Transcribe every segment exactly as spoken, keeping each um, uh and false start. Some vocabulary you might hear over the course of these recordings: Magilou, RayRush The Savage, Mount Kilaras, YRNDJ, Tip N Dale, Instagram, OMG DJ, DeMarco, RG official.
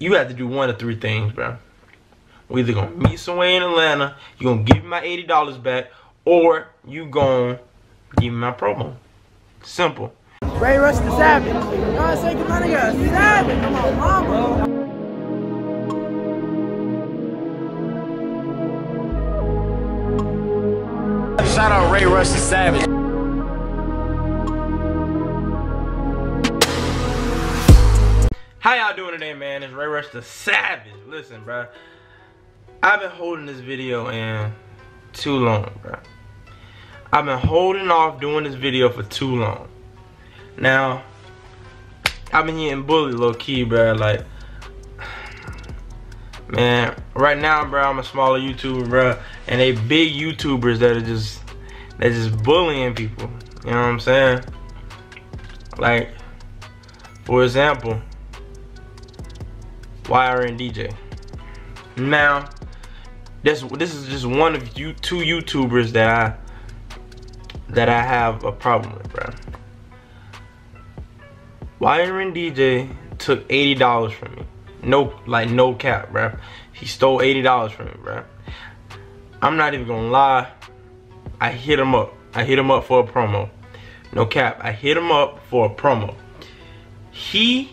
you have to do one of three things, bro. We either gonna meet somewhere in Atlanta, you gonna give me my eighty dollars back, or you gonna give me my promo. Simple. RayRush The Savage. God say good money, guys. Savage. Come on, mama. Shout out RayRush The Savage. How y'all doing today, man? It's RayRush The Savage. Listen, bro. I've been holding this video in too long, bro. I've been holding off doing this video for too long. Now, I've been getting bullied low key, bro. Like, man, right now, bro, I'm a smaller YouTuber, bro, and they big YouTubers that are just, that just bullying people. You know what I'm saying? Like, for example, Y R N D J. Now, this this is just one of you two YouTubers that I that I have a problem with, bro. Y R N D J took eighty dollars from me. No, like, no cap, bro. He stole eighty dollars from me, bro. I'm not even gonna lie. I hit him up. I hit him up for a promo. No cap. I hit him up for a promo. He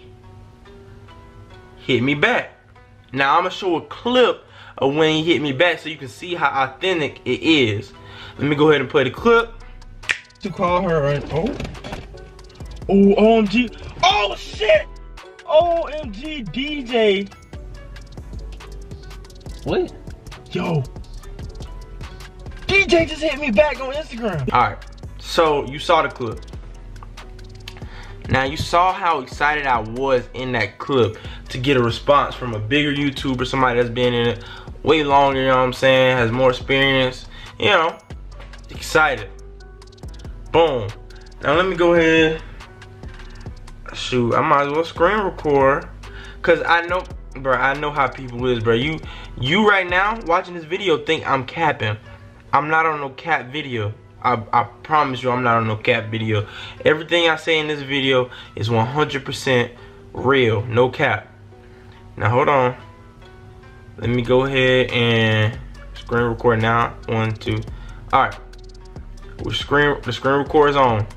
hit me back. Now, I'm gonna show a clip of when he hit me back so you can see how authentic it is. Let me go ahead and play the clip. To call her an oh. Oh, O M G. Oh, shit! O M G D J. What? Yo. D J just hit me back on Instagram. Alright, so you saw the clip. Now, you saw how excited I was in that clip to get a response from a bigger YouTuber, somebody that's been in it way longer, you know what I'm saying, has more experience, you know, excited. Boom. Now, let me go ahead. Shoot, I might as well screen record, cause I know, bro. I know how people is, bro. You, you right now watching this video think I'm capping. I'm not on no cap video. I, I promise you, I'm not on no cap video. Everything I say in this video is one hundred percent real, no cap. Now hold on. Let me go ahead and screen record now. One, two. All right. We're screen. The screen record is on.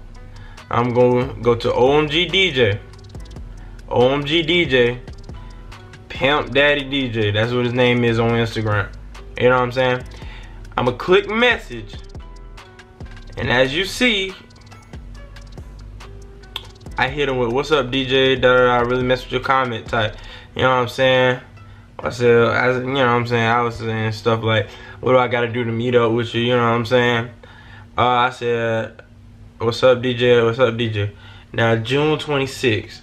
I'm gonna go to O M G D J. O M G D J. Pimp Daddy D J. That's what his name is on Instagram. You know what I'm saying? I'm gonna click message. And as you see, I hit him with, what's up, D J? Da, da, da, I really messed with your comment type. You know what I'm saying? I said, I, you know what I'm saying? I was saying stuff like, what do I gotta do to meet up with you? You know what I'm saying? Uh, I said, what's up, D J? What's up, D J? Now, June twenty-sixth.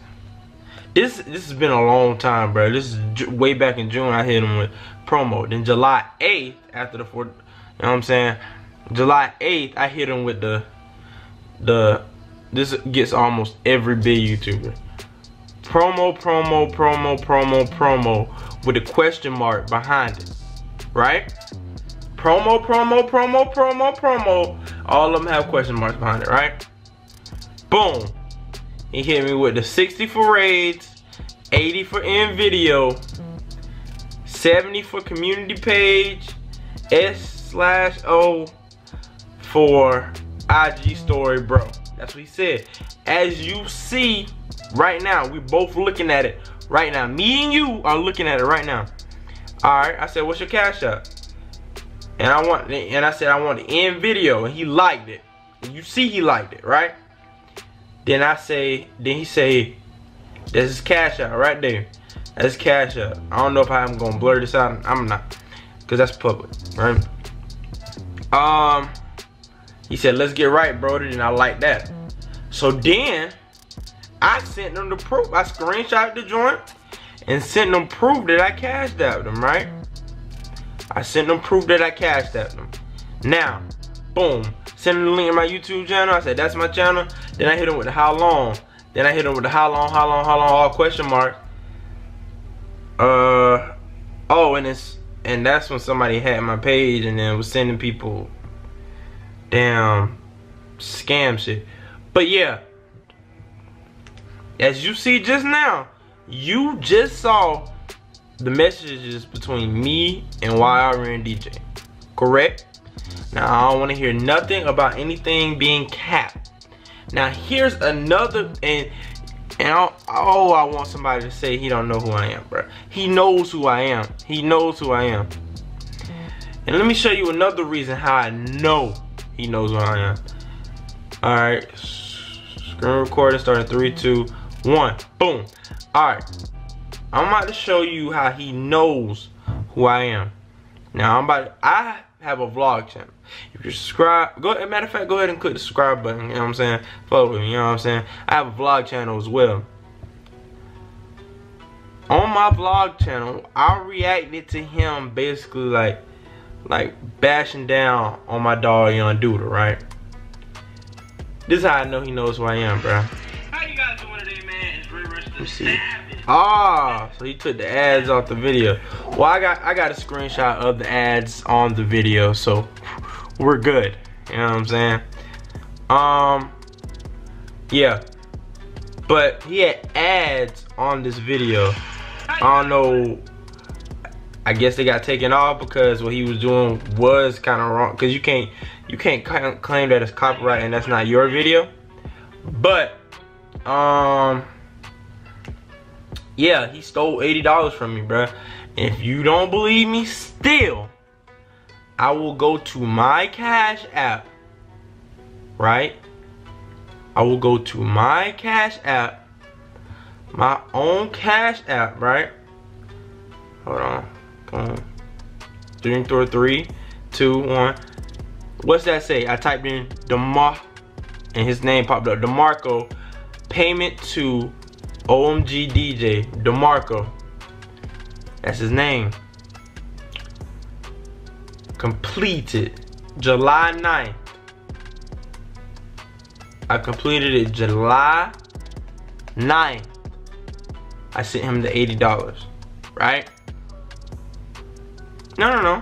This this has been a long time, bro. This is way back in June. I hit him with promo. Then July eighth, after the fourth, you know what I'm saying? July eighth, I hit him with the the. This gets almost every big YouTuber. Promo, promo, promo, promo, promo, with a question mark behind it, right? Promo, promo, promo, promo, promo. All of them have question marks behind it, right? Boom. He hit me with the sixty for raids, eighty for in video, seventy for community page, S slash O for I G story, bro. That's what he said. As you see right now, we both looking at it right now. Me and you are looking at it right now. All right, I said, what's your cash app? And I want, and I said I want the end video, and he liked it. And you see he liked it, right? Then I say, then he say, "This is cash out right there. That's cash out." I don't know if I'm gonna blur this out. I'm not, cause that's public, right? Um, he said, "Let's get right, bro." And I like that. So then I sent them the proof. I screenshot the joint and sent them proof that I cashed out them, right? I sent them proof that I cashed at them. Now, boom. Send them the link in my YouTube channel. I said, that's my channel. Then I hit them with the how long. Then I hit them with the how long, how long, how long, all question mark. Uh, oh, and it's and that's when somebody had my page and then was sending people damn scam shit. But yeah, as you see just now, you just saw the messages between me and Y R N D J, correct? Now I don't want to hear nothing about anything being capped. Now here's another, and and I, oh, I want somebody to say he don't know who I am, bro. He knows who I am. He knows who I am. And let me show you another reason how I know he knows who I am. All right, screen recording starting three, two, one, boom. All right, I'm about to show you how he knows who I am. Now I'm about to, I have a vlog channel. If you subscribe, go. As a matter of fact, go ahead and click the subscribe button. You know what I'm saying? Follow me. You know what I'm saying? I have a vlog channel as well. On my vlog channel, I reacted to him basically like, like bashing down on my dog Young Doodle, right? This is how I know he knows who I am, bro. How you guys doing today, man? It's RayRush The Savage. Ah, so he took the ads off the video. Well, I got I got a screenshot of the ads on the video, so we're good. You know what I'm saying? Um, yeah. But he had ads on this video. I don't know. I guess they got taken off because what he was doing was kind of wrong, because you can't you can't claim that it's copyright and that's not your video. But um yeah, he stole eighty dollars from me, bruh. And if you don't believe me still, I will go to my Cash App, right? I will go to my Cash App, my own Cash App, right? Hold on. Um, three, four, three, two, one. What's that say? I typed in DeMar, and his name popped up. DeMarco, payment to O M G D J. DeMarco. That's his name. Completed July ninth. I completed it July ninth. I sent him the eighty dollars, right? No, no, no.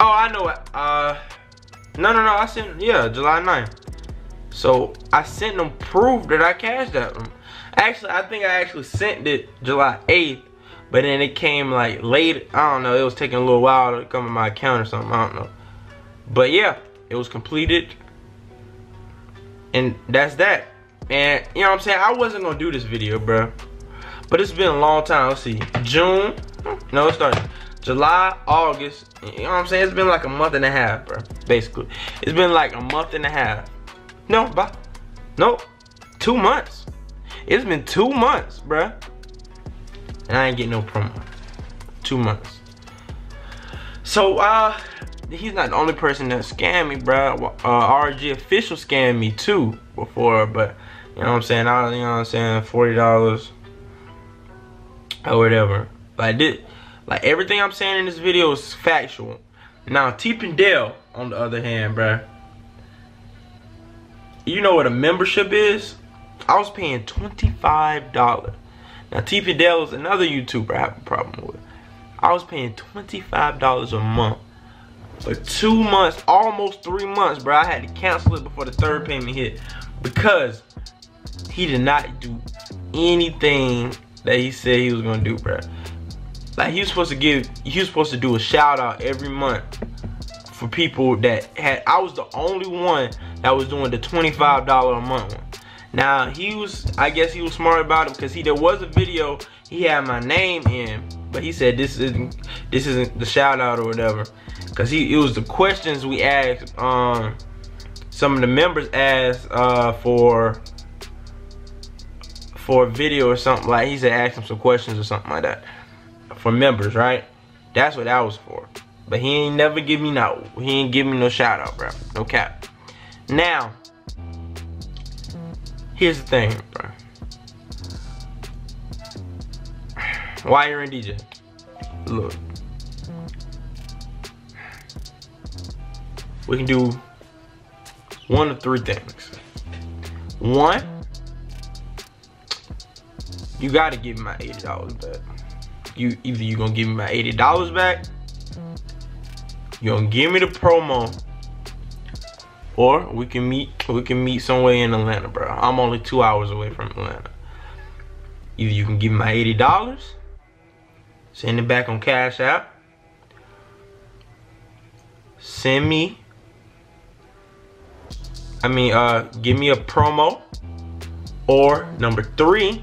Oh, I know it. Uh, no, no, no. I sent, yeah, July ninth. So I sent them proof that I cashed out them. Actually, I think I actually sent it July eighth, but then it came like late. I don't know. It was taking a little while to come to my account or something. I don't know. But yeah, it was completed. And that's that. And you know what I'm saying? I wasn't going to do this video, bro. But it's been a long time. Let's see. June. No, it started July, August. You know what I'm saying? It's been like a month and a half, bro. Basically, it's been like a month and a half. No, bye. Nope. Two months. It's been two months, bro. And I ain't getting no promo. Two months. So, uh, he's not the only person that scammed me, bro. Uh, R G official scammed me too before, but you know what I'm saying? I, you know what I'm saying? forty dollars or whatever. Like this, like everything I'm saying in this video is factual. Now, Tip N Dale, on the other hand, bruh, you know what a membership is? I was paying twenty-five dollars. Now, Tip N Dale is another YouTuber I have a problem with. I was paying twenty-five dollars a month for two months, almost three months, bruh. I had to cancel it before the third payment hit because he did not do anything that he said he was gonna do, bruh. Like he was supposed to give, he was supposed to do a shout out every month for people that had. I was the only one that was doing the twenty-five dollars a month one. Now he was, I guess he was smart about it because he there was a video he had my name in, but he said this isn't, this isn't the shout out or whatever, because he it was the questions we asked. Um, some of the members asked uh, for for a video or something. Like he said, ask him some questions or something like that. For members, right? That's what that was for. But he ain't never give me no. He ain't give me no shout out, bro. No cap. Now, here's the thing, bro. Y R N D J. Look, we can do one of three things. One, you gotta give me my eighty dollars back. You either you gonna give me my eighty dollars back, you gonna give me the promo, or we can meet we can meet somewhere in Atlanta, bro. I'm only two hours away from Atlanta. Either you can give me my eighty dollars, send it back on Cash App, send me, I mean, uh, give me a promo, or number three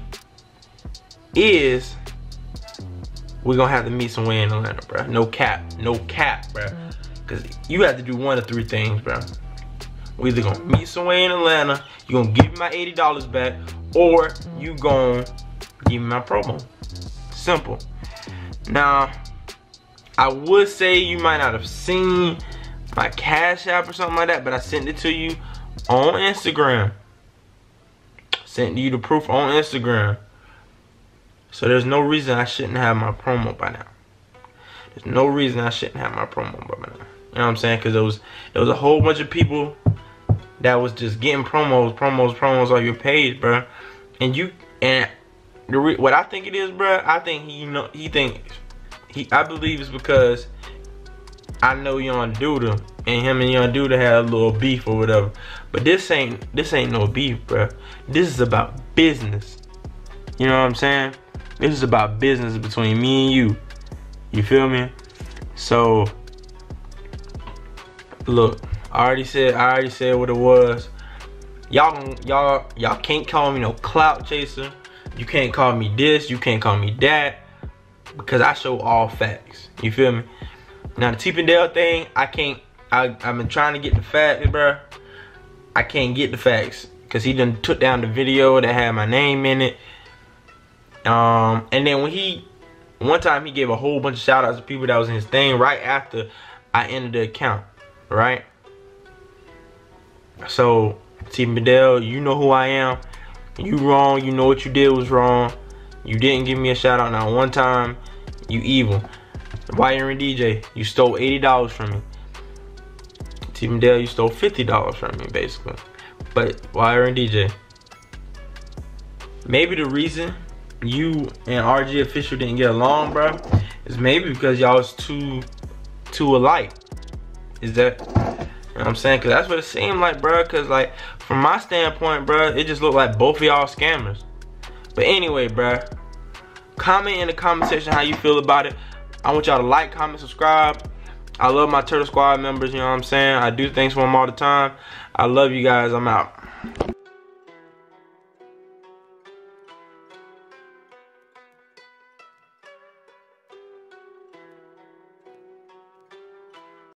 is we're gonna have to meet somewhere in Atlanta, bro. No cap, no cap, bro. Cause you have to do one of three things, bro. We either gonna meet somewhere in Atlanta, you gonna give me my eighty dollars back, or you gonna give me my promo. Simple. Now, I would say you might not have seen my Cash App or something like that, but I sent it to you on Instagram. Sent you the proof on Instagram. So there's no reason I shouldn't have my promo by now. There's no reason I shouldn't have my promo by now. You know what I'm saying? Because there was, there was a whole bunch of people that was just getting promos, promos, promos on your page, bro. And you, and the re, what I think it is, bro, I think he, you know, he thinks, he, I believe it's because I know Young Duda and him and Young Duda had a little beef or whatever. But this ain't, this ain't no beef, bro. This is about business. You know what I'm saying? This is about business between me and you. You feel me? So, look, I already said, I already said what it was. Y'all, y'all, y'all can't call me no clout chaser. You can't call me this. You can't call me that, because I show all facts. You feel me? Now the Tip N Dale thing, I can't. I, I've been trying to get the facts, bro. I can't get the facts because he done took down the video that had my name in it. Um, and then when he, one time he gave a whole bunch of shout outs to people that was in his thing right after I ended the account, right? So Tip N Dale, you know who I am. You wrong. You know what you did was wrong. You didn't give me a shout out not one time. You evil. Y R N D J, you stole eighty dollars from me. Tip N Dale, you stole fifty dollars from me, basically. But Y R N D J, maybe the reason you and R G official didn't get along, bro, is maybe because y'all was too, too alike. Is that, you know what I'm saying? Cause that's what it seemed like, bro. Cause like, from my standpoint, bro, it just looked like both of y'all scammers. But anyway, bro, comment in the comment section how you feel about it. I want y'all to like, comment, subscribe. I love my Turtle Squad members, you know what I'm saying? I do things for them all the time. I love you guys. I'm out.